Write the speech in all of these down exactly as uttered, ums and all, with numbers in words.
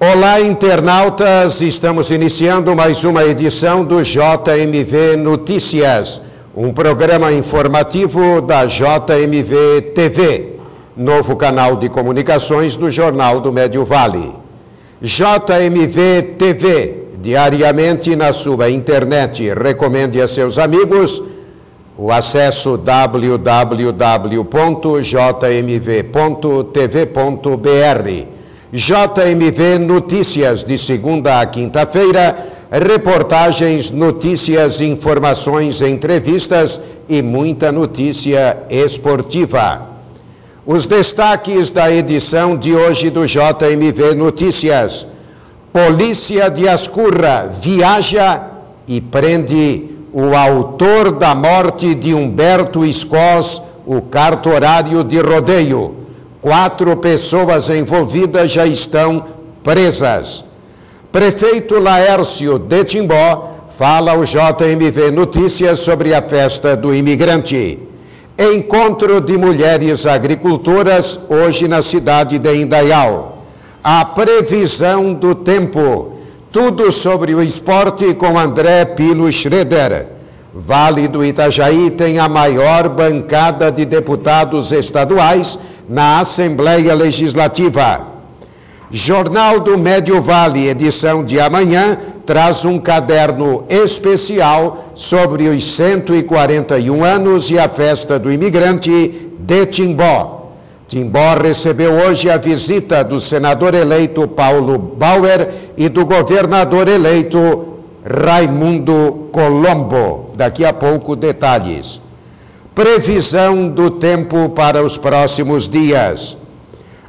Olá, internautas! Estamos iniciando mais uma edição do J M V Notícias, um programa informativo da J M V T V, novo canal de comunicações do Jornal do Médio Vale. J M V T V, diariamente na sua internet. Recomende a seus amigos o acesso w w w ponto j m v ponto t v ponto b r. J M V Notícias, de segunda a quinta-feira, reportagens, notícias, informações, entrevistas e muita notícia esportiva. Os destaques da edição de hoje do J M V Notícias. Polícia de Ascurra viaja e prende o autor da morte de Humberto Escós, o cartorário de rodeio. Quatro pessoas envolvidas já estão presas. Prefeito Laércio de Timbó fala ao J M V Notícias sobre a festa do imigrante. Encontro de mulheres agricultoras hoje na cidade de Indaial. A previsão do tempo. Tudo sobre o esporte com André Pilo Schroeder. Vale do Itajaí tem a maior bancada de deputados estaduais na Assembleia Legislativa. Jornal do Médio Vale, edição de amanhã, traz um caderno especial sobre os cento e quarenta e um anos e a festa do imigrante de Timbó. Timbó recebeu hoje a visita do senador eleito Paulo Bauer e do governador eleito Raimundo Colombo. Daqui a pouco, detalhes. Previsão do tempo para os próximos dias.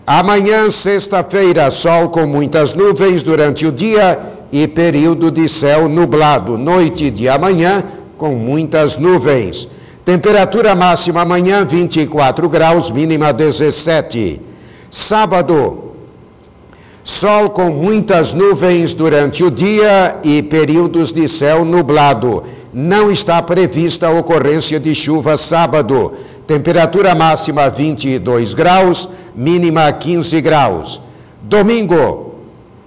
Amanhã, sexta-feira, sol com muitas nuvens durante o dia e período de céu nublado. Noite de amanhã, com muitas nuvens. Temperatura máxima amanhã, vinte e quatro graus, mínima dezessete. Sábado, sol com muitas nuvens durante o dia e períodos de céu nublado. Não está prevista a ocorrência de chuva sábado. Temperatura máxima vinte e dois graus, mínima quinze graus. Domingo,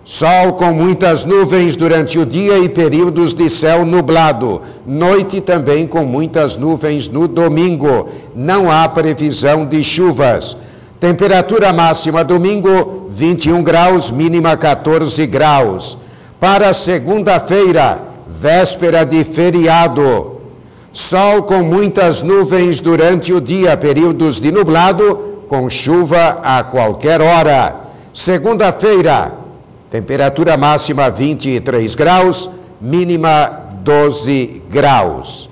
sol com muitas nuvens durante o dia e períodos de céu nublado. Noite também com muitas nuvens no domingo. Não há previsão de chuvas. Temperatura máxima domingo, vinte e um graus, mínima quatorze graus. Para segunda-feira, véspera de feriado, sol com muitas nuvens durante o dia, períodos de nublado, com chuva a qualquer hora. Segunda-feira, temperatura máxima vinte e três graus, mínima doze graus.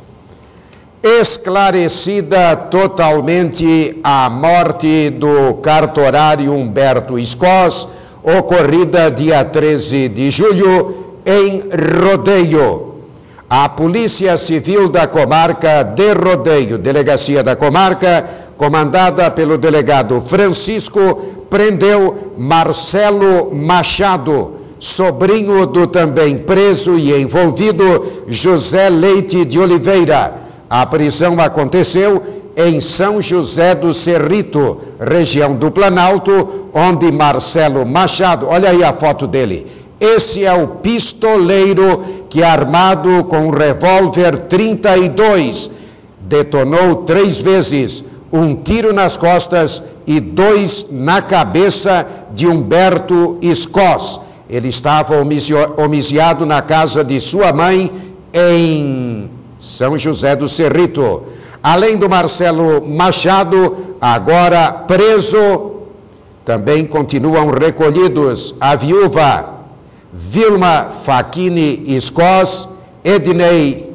Esclarecida totalmente a morte do cartorário Humberto Escós, ocorrida dia treze de julho, em Rodeio. A Polícia Civil da Comarca de Rodeio, Delegacia da Comarca, comandada pelo delegado Francisco, prendeu Marcelo Machado, sobrinho do também preso e envolvido José Leite de Oliveira. A prisão aconteceu em São José do Cerrito, região do Planalto, onde Marcelo Machado, olha aí a foto dele, esse é o pistoleiro que, armado com um revólver trinta e dois, detonou três vezes, um tiro nas costas e dois na cabeça de Humberto Escós. Ele estava homicidado na casa de sua mãe em São José do Cerrito. Além do Marcelo Machado, agora preso, também continuam recolhidos a viúva Vilma Faquini Escós, Ednei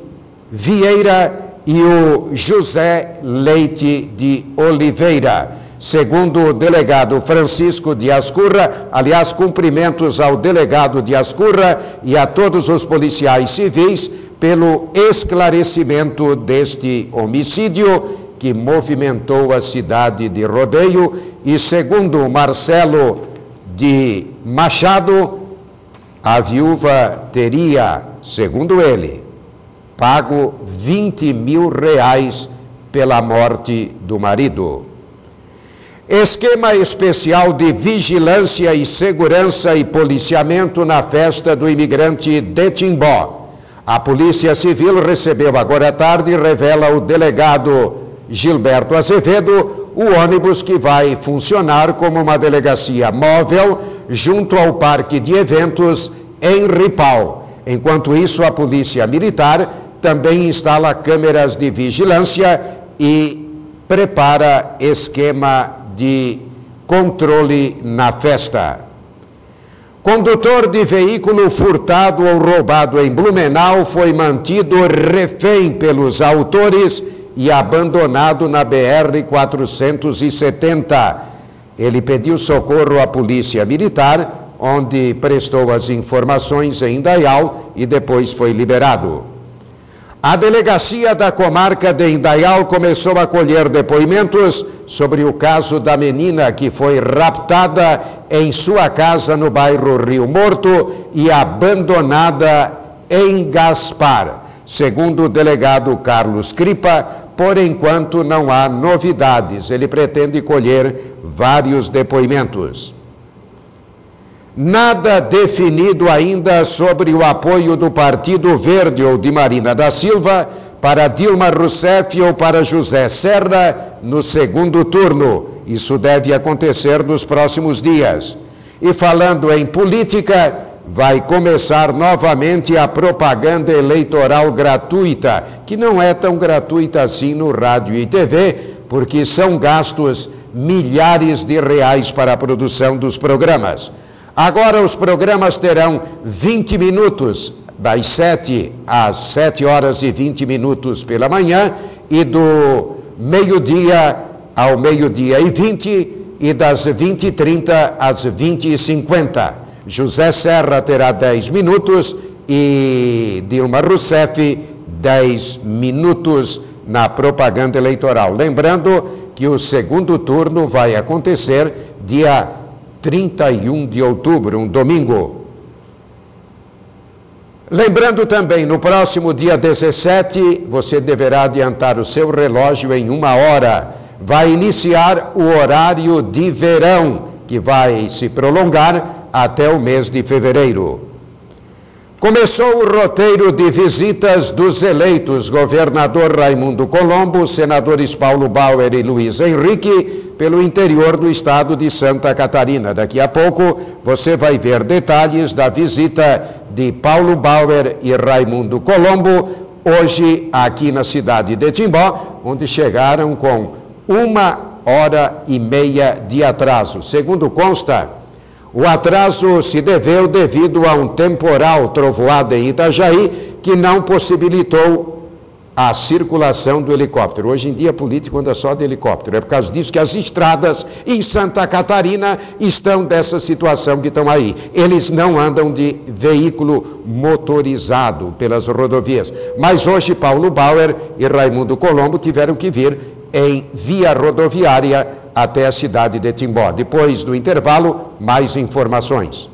Vieira e o José Leite de Oliveira. Segundo o delegado Francisco de Ascurra, aliás, cumprimentos ao delegado de Ascurra e a todos os policiais civis pelo esclarecimento deste homicídio que movimentou a cidade de Rodeio. E segundo Marcelo de Machado, a viúva teria, segundo ele, pago vinte mil reais pela morte do marido. Esquema especial de vigilância e segurança e policiamento na festa do imigrante de Timbó. A Polícia Civil recebeu agora à tarde, revela o delegado Gilberto Azevedo, o ônibus que vai funcionar como uma delegacia móvel junto ao Parque de Eventos em Ripal. Enquanto isso, a Polícia Militar também instala câmeras de vigilância e prepara esquema de controle na festa. Condutor de veículo furtado ou roubado em Blumenau foi mantido refém pelos autores e abandonado na B R quatrocentos e setenta. Ele pediu socorro à Polícia Militar, onde prestou as informações em Indaial e depois foi liberado. A delegacia da comarca de Indaial começou a colher depoimentos sobre o caso da menina que foi raptada em sua casa no bairro Rio Morto e abandonada em Gaspar. Segundo o delegado Carlos Cripa, por enquanto não há novidades. Ele pretende colher vários depoimentos. Nada definido ainda sobre o apoio do Partido Verde ou de Marina da Silva para Dilma Rousseff ou para José Serra no segundo turno. Isso deve acontecer nos próximos dias. E falando em política, vai começar novamente a propaganda eleitoral gratuita, que não é tão gratuita assim no rádio e T V, porque são gastos milhares de reais para a produção dos programas. Agora os programas terão vinte minutos, das sete às sete horas e vinte minutos pela manhã, e do meio-dia ao meio-dia e vinte, e das vinte e trinta às vinte e cinquenta. José Serra terá dez minutos e Dilma Rousseff dez minutos na propaganda eleitoral. Lembrando que o segundo turno vai acontecer dia trinta e um de outubro, um domingo. Lembrando também, no próximo dia dezessete, você deverá adiantar o seu relógio em uma hora. Vai iniciar o horário de verão, que vai se prolongar até o mês de fevereiro. Começou o roteiro de visitas dos eleitos, governador Raimundo Colombo, senadores Paulo Bauer e Luiz Henrique, pelo interior do estado de Santa Catarina. Daqui a pouco você vai ver detalhes da visita de Paulo Bauer e Raimundo Colombo, hoje aqui na cidade de Timbó, onde chegaram com uma hora e meia de atraso. Segundo consta, o atraso se deveu devido a um temporal trovoado em Itajaí que não possibilitou a circulação do helicóptero. Hoje em dia, político anda só de helicóptero. É por causa disso que as estradas em Santa Catarina estão dessa situação que estão aí. Eles não andam de veículo motorizado pelas rodovias. Mas hoje, Paulo Bauer e Raimundo Colombo tiveram que vir em via rodoviária até a cidade de Timbó. Depois do intervalo, mais informações.